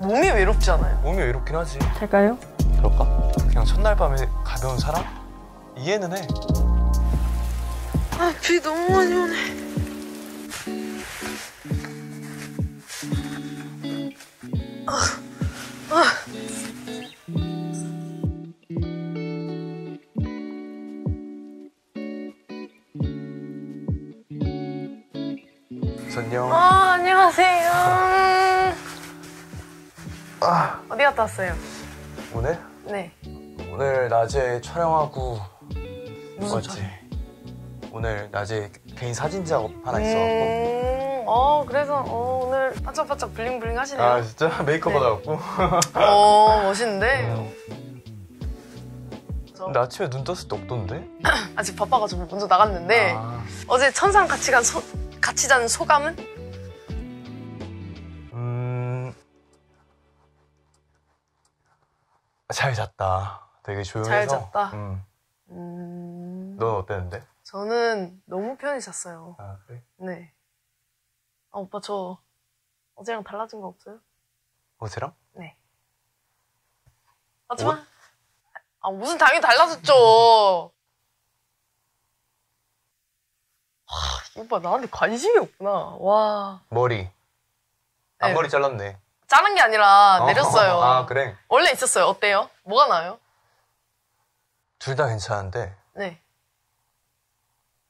몸이 외롭지 않아요? 몸이 외롭긴 하지. 잘까요? 그럴까? 그냥 첫날 밤에 가벼운 사랑? 이해는 해. 아, 비 너무 많이 오네. 안녕. 아, 안녕하세요. 아. 어디 갔다 왔어요? 오늘? 네. 오늘 낮에 촬영하고 왔지. 오늘 낮에 개인 사진 작업 하나 있어갖고. 그래서 오늘 반짝반짝 블링블링 하시네요. 아, 진짜? 메이크업 받아갖고. 네. 멋있는데? 근데 아침에 눈 떴을 때 없던데? 아직 바빠가지고 먼저 나갔는데 어제 천상 같이 간 같이 자는 소감은? 잘 잤다. 되게 조용해서. 잘 잤다? 넌 어땠는데? 저는 너무 편히 잤어요. 아, 그래? 네. 아, 오빠 저 어제랑 달라진 거 없어요? 어제랑? 네. 맞지만? 아, 무슨 당연히 달라졌죠. 오빠 나한테 관심이 없구나. 와. 머리. 앞머리 네. 잘랐네. 자른 게 아니라 내렸어요. 아, 그래? 원래 있었어요. 어때요? 뭐가 나아요? 둘 다 괜찮은데. 네.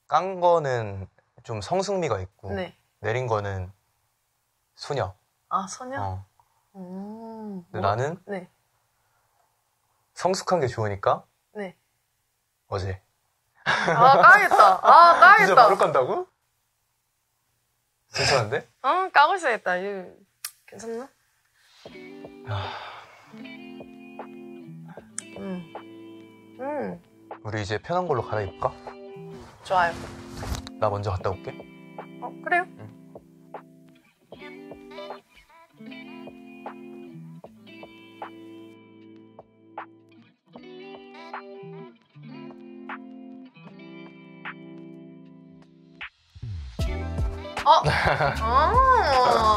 깐 거는 좀 성승미가 있고 네. 내린 거는 소녀. 아, 소녀? 근데 뭐? 나는 네. 성숙한 게 좋으니까 네. 어제. 아, 까야겠다. 아, 까야겠다. 진짜 바로 깐다고? 괜찮은데? 어, 까고 있어야겠다. 이거 괜찮나? 우리 이제 편한 걸로 갈아입을까? 좋아요. 나 먼저 갔다 올게. 어, 그래요.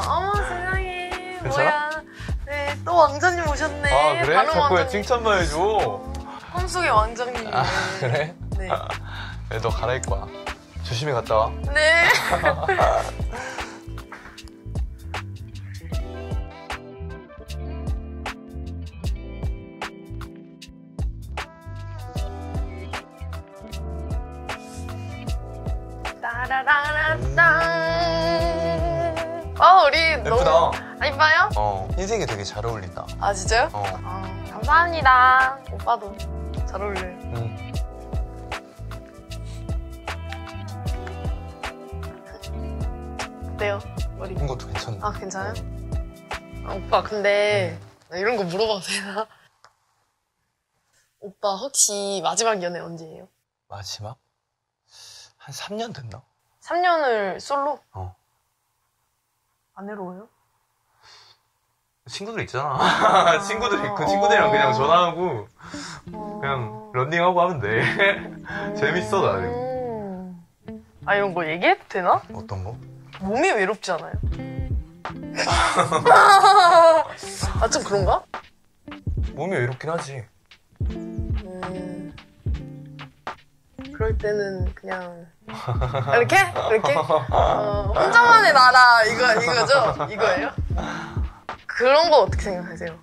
어머 세상에. 뭐야. 네, 또 왕자님 오셨네. 아, 그래? 자꾸 왜 칭찬만 해줘. 꿈속의 왕자님. 아, 그래? 네. 너 갈아입고 와. 조심히 갔다 와. 네. 우리 예쁘다. 너무 이뻐요? 흰색이 되게 잘 어울린다. 아, 진짜요? 감사합니다. 오빠도 잘 어울려. 어때요? 머리? 이런 것도 괜찮네. 아, 괜찮아요? 아, 오빠 근데 나 이런 거 물어봐도 되나? 오빠 혹시 마지막 연애 언제예요? 마지막? 한 3년 됐나? 3년을 솔로? 안 외로워요? 친구들 있잖아. 친구들 있고 친구들이랑 그냥 전화하고 그냥 런닝하고 하면 돼. 재밌어 나는. 아, 이런 거 얘기해도 되나? 어떤 거? 몸이 외롭지 않아요? 아, 좀 그런가? 몸이 외롭긴 하지. 그럴 때는 그냥 이렇게? 이렇게? 혼자만의 나라 이거죠? 이거예요? 그런 거 어떻게 생각하세요?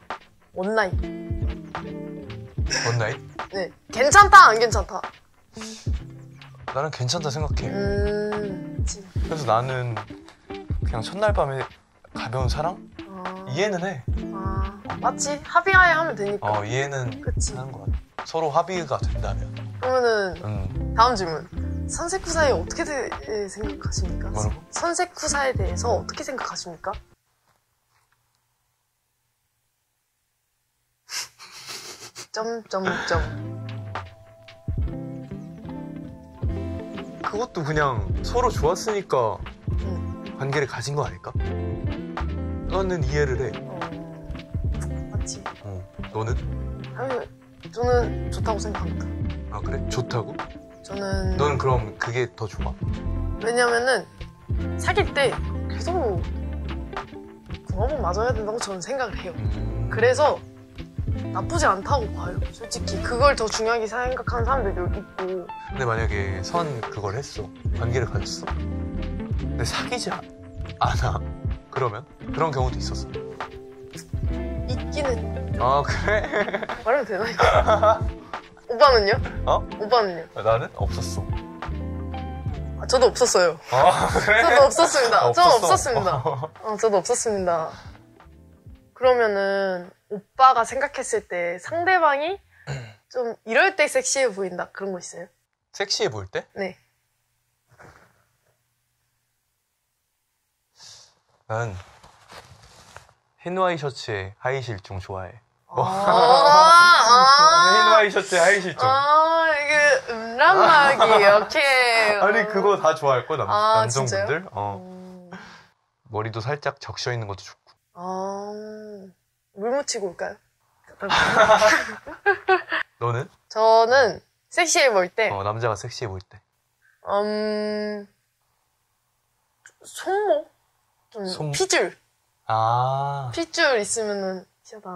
원나잇. 원나잇? 네. 괜찮다, 안 괜찮다? 나는 괜찮다 생각해. 그치. 그래서 나는 그냥 첫날 밤에 가벼운 사랑? 이해는 해. 맞지? 합의하에 하면 되니까. 이해는 그치. 하는 것 같아. 서로 합의가 된다면. 그러면은 다음 질문. 선세쿠사에 어떻게 생각하십니까? 뭐라고? 선세쿠사에 대해서 어떻게 생각하십니까? 점점점. 그것도 그냥 서로 좋았으니까 관계를 가진 거 아닐까? 너는 이해를 해. 맞지. 너는? 아니, 저는 좋다고 생각합니다. 아, 그래? 좋다고? 저는... 넌 그럼 그게 더 좋아? 왜냐면은 사귈 때 계속 너무 맞아야 된다고 저는 생각을 해요. 그래서 나쁘지 않다고 봐요. 솔직히 그걸 더 중요하게 생각하는 사람들도 있고. 근데 만약에 선 그걸 했어, 관계를 가졌어, 근데 사귀지 않아, 그러면? 그런 경우도 있었어? 있기는. 아 그래? 말해도 되나? 오빠는요? 어? 오빠는요? 나는? 없었어. 아, 저도 없었어요. 아 그래? 저도 없었습니다. 아, 저도 없었습니다. 저도 없었습니다. 그러면은 오빠가 생각했을 때 상대방이 좀 이럴 때 섹시해 보인다, 그런 거 있어요? 섹시해 보일 때? 네. 난 흰 와이셔츠에 하이힐 좀 좋아해. 흰 와이셔츠에 하이힐 좀. 아 이게 음란막이 이렇게. 아니 그거 다 좋아할 거 남성분들. 머리도 살짝 적셔 있는 것도 좋고. 물 묻히고 올까요? 너는? 저는 섹시해 보일 때. 남자가 섹시해 보일 때. 손목? 좀 핏줄. 핏줄 있으면은 시다.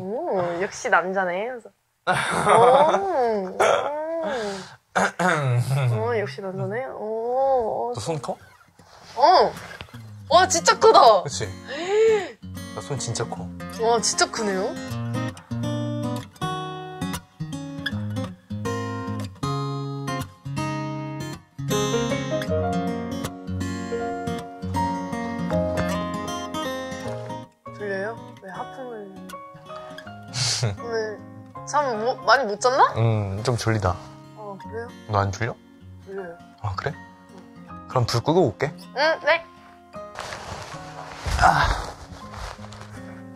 오 역시 남자네. 그래서. 역시 남자네. 너 손 커? 와 진짜 크다. 그치? 나 손 진짜 커. 와 진짜 크네요. 들려요? 왜 하품을? 오늘 잠 많이 못 잤나? 좀 졸리다. 그래요? 너 안 졸려? 졸려요. 아 그래? 응. 그럼 불 끄고 올게. 응 네.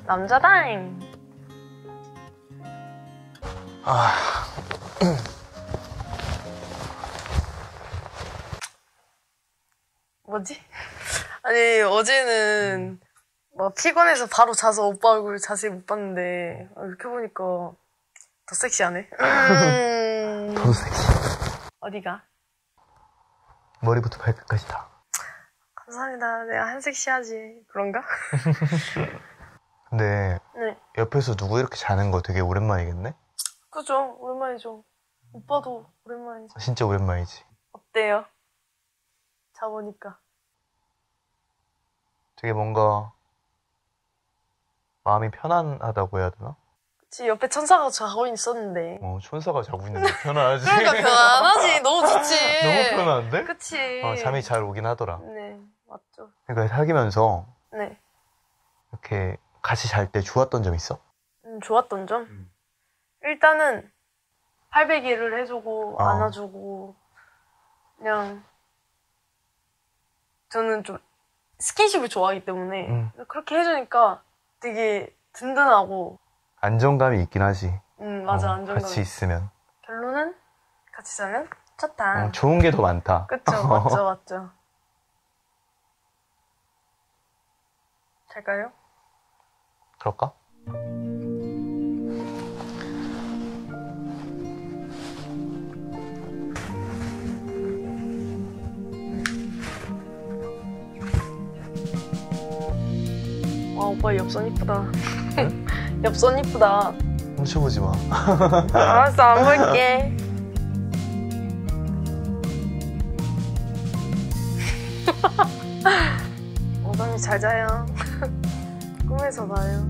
남자다잉. 뭐지? 아니 어제는 막 피곤해서 바로 자서 오빠 얼굴을 자세히 못 봤는데 이렇게 보니까 더 섹시하네. 더 섹시. 어디가? 머리부터 발끝까지 다. 감사합니다. 내가 한 섹시하지. 그런가? 근데 네. 옆에서 누구 이렇게 자는 거 되게 오랜만이겠네? 그죠. 오랜만이죠. 오빠도 오랜만이죠. 진짜 오랜만이지. 어때요? 자보니까. 되게 뭔가 마음이 편안하다고 해야 되나? 그치. 옆에 천사가 자고 있었는데. 천사가 자고 있는데 편안하지. 그러니까 편안하지. 너무 좋지. 너무 편안한데? 그치. 잠이 잘 오긴 하더라. 네. 맞죠. 그러니까 사귀면서 네. 이렇게 같이 잘 때 좋았던 점 있어? 좋았던 점? 일단은 팔베개를 해주고 안아주고 그냥 저는 좀 스킨십을 좋아하기 때문에 그렇게 해주니까 되게 든든하고 안정감이 있긴 하지. 맞아. 안정감 같이 있으면. 결론은 같이 자면 좋다. 좋은 게 더 많다. 그쵸. 맞죠. 맞죠. 잘까요? 그럴까? 와 오빠 옆선 이쁘다. 응? 옆선 이쁘다. 훔쳐보지 마. 알았어 안 볼게. 오빠님 잘 자요. 꿈에서 봐요.